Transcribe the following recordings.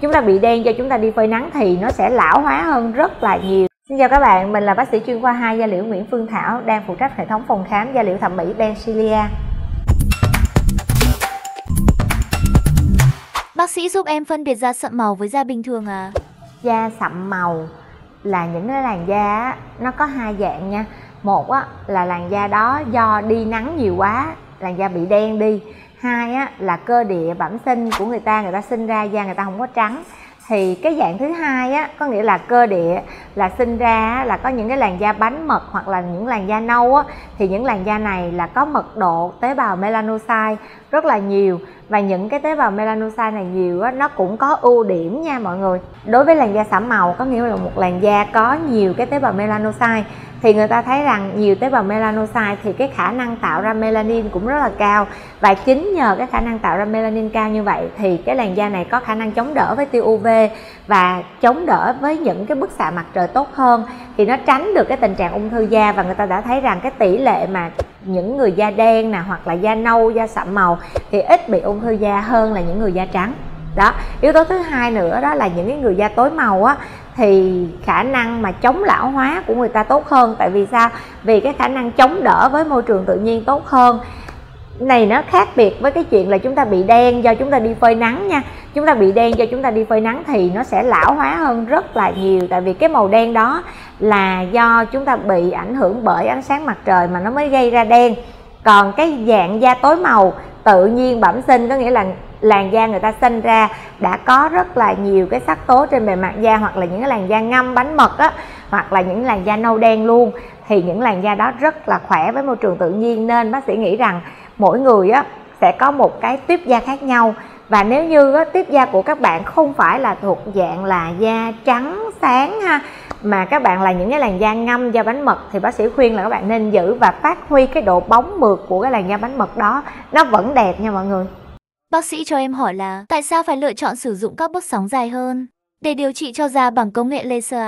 chúng ta bị đen do chúng ta đi phơi nắng thì nó sẽ lão hóa hơn rất là nhiều. Xin chào các bạn, mình là bác sĩ chuyên khoa 2 da liễu Nguyễn Phương Thảo, đang phụ trách hệ thống phòng khám da liễu thẩm mỹ Pensilia. Bác sĩ giúp em phân biệt da sậm màu với da bình thường à? Da sậm màu là những cái làn da nó có hai dạng nha. Một là làn da đó do đi nắng nhiều quá, làn da bị đen đi. Hai là cơ địa bẩm sinh của người ta sinh ra da người ta không có trắng. Thì cái dạng thứ hai có nghĩa là cơ địa là sinh ra là có những cái làn da bánh mật hoặc là những làn da nâu thì những làn da này là có mật độ tế bào melanocyte rất là nhiều, và những cái tế bào melanocyte này nhiều nó cũng có ưu điểm nha mọi người. Đối với làn da sẫm màu có nghĩa là một làn da có nhiều cái tế bào melanocyte, thì người ta thấy rằng nhiều tế bào melanocyte thì cái khả năng tạo ra melanin cũng rất là cao, và chính nhờ cái khả năng tạo ra melanin cao như vậy thì cái làn da này có khả năng chống đỡ với tia UV và chống đỡ với những cái bức xạ mặt trời tốt hơn, thì nó tránh được cái tình trạng ung thư da. Và người ta đã thấy rằng cái tỷ lệ mà những người da đen nè hoặc là da nâu, da sậm màu thì ít bị ung thư da hơn là những người da trắng. Đó, yếu tố thứ hai nữa đó là những cái người da tối màu thì khả năng mà chống lão hóa của người ta tốt hơn. Tại vì sao? Vì cái khả năng chống đỡ với môi trường tự nhiên tốt hơn. Này nó khác biệt với cái chuyện là chúng ta bị đen do chúng ta đi phơi nắng nha. Chúng ta bị đen do chúng ta đi phơi nắng thì nó sẽ lão hóa hơn rất là nhiều. Tại vì cái màu đen đó là do chúng ta bị ảnh hưởng bởi ánh sáng mặt trời mà nó mới gây ra đen. Còn cái dạng da tối màu tự nhiên bẩm sinh có nghĩa là làn da người ta sinh ra đã có rất là nhiều cái sắc tố trên bề mặt da, hoặc là những cái làn da ngâm bánh mật hoặc là những làn da nâu đen luôn, thì những làn da đó rất là khỏe với môi trường tự nhiên. Nên bác sĩ nghĩ rằng mỗi người sẽ có một cái tuýp da khác nhau, và nếu như tuýp da của các bạn không phải là thuộc dạng là da trắng sáng ha, mà các bạn là những cái làn da ngâm, da bánh mật, thì bác sĩ khuyên là các bạn nên giữ và phát huy cái độ bóng mượt của cái làn da bánh mật đó, nó vẫn đẹp nha mọi người. Bác sĩ cho em hỏi là tại sao phải lựa chọn sử dụng các bước sóng dài hơn để điều trị cho da bằng công nghệ laser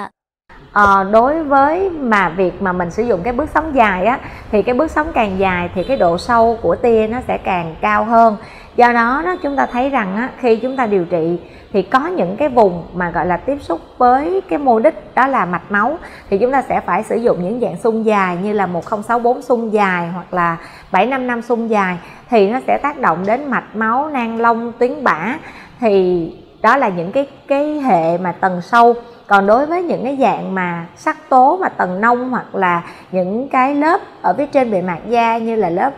ạ? Đối với việc mà mình sử dụng cái bước sóng dài thì cái bước sóng càng dài thì cái độ sâu của tia nó sẽ càng cao hơn. Do đó chúng ta thấy rằng khi chúng ta điều trị thì có những cái vùng mà gọi là tiếp xúc với cái mô đích đó là mạch máu, thì chúng ta sẽ phải sử dụng những dạng xung dài như là 1064 xung dài hoặc là 755 xung dài, thì nó sẽ tác động đến mạch máu, nang lông, tuyến bã, thì đó là những cái hệ mà tầng sâu. Còn đối với những cái dạng mà sắc tố mà tầng nông hoặc là những cái lớp ở phía trên bề mặt da như là lớp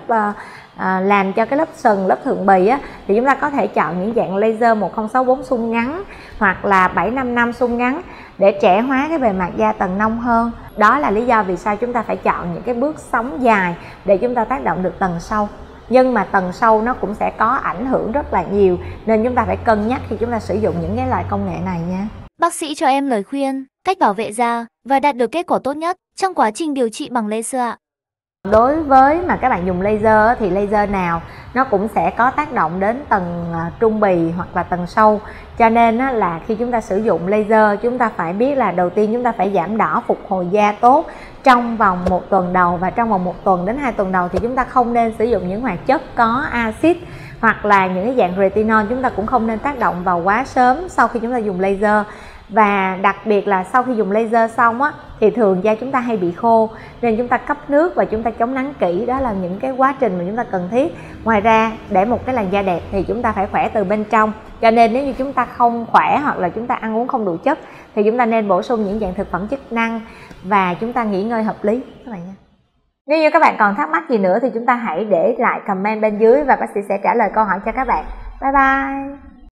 làm cho cái lớp sừng, lớp thượng bì thì chúng ta có thể chọn những dạng laser 1064 xung ngắn hoặc là 755 xung ngắn để trẻ hóa cái bề mặt da tầng nông hơn. Đó là lý do vì sao chúng ta phải chọn những cái bước sóng dài để chúng ta tác động được tầng sâu. Nhưng mà tầng sâu nó cũng sẽ có ảnh hưởng rất là nhiều, nên chúng ta phải cân nhắc khi chúng ta sử dụng những cái loại công nghệ này nha. Bác sĩ cho em lời khuyên, cách bảo vệ da và đạt được kết quả tốt nhất trong quá trình điều trị bằng laser ạ. Đối với mà các bạn dùng laser thì laser nào nó cũng sẽ có tác động đến tầng trung bì hoặc là tầng sâu. Cho nên là khi chúng ta sử dụng laser, chúng ta phải biết là đầu tiên chúng ta phải giảm đỏ phục hồi da tốt trong vòng 1 tuần đầu, và trong vòng 1 tuần đến 2 tuần đầu thì chúng ta không nên sử dụng những hoạt chất có axit hoặc là những cái dạng retinol, chúng ta cũng không nên tác động vào quá sớm sau khi chúng ta dùng laser. Và đặc biệt là sau khi dùng laser xong thì thường da chúng ta hay bị khô, nên chúng ta cấp nước và chúng ta chống nắng kỹ, đó là những cái quá trình mà chúng ta cần thiết. Ngoài ra, để một cái làn da đẹp thì chúng ta phải khỏe từ bên trong, cho nên nếu như chúng ta không khỏe hoặc là chúng ta ăn uống không đủ chất thì chúng ta nên bổ sung những dạng thực phẩm chức năng và chúng ta nghỉ ngơi hợp lý các bạn nha. Nếu như các bạn còn thắc mắc gì nữa thì chúng ta hãy để lại comment bên dưới và bác sĩ sẽ trả lời câu hỏi cho các bạn. Bye bye!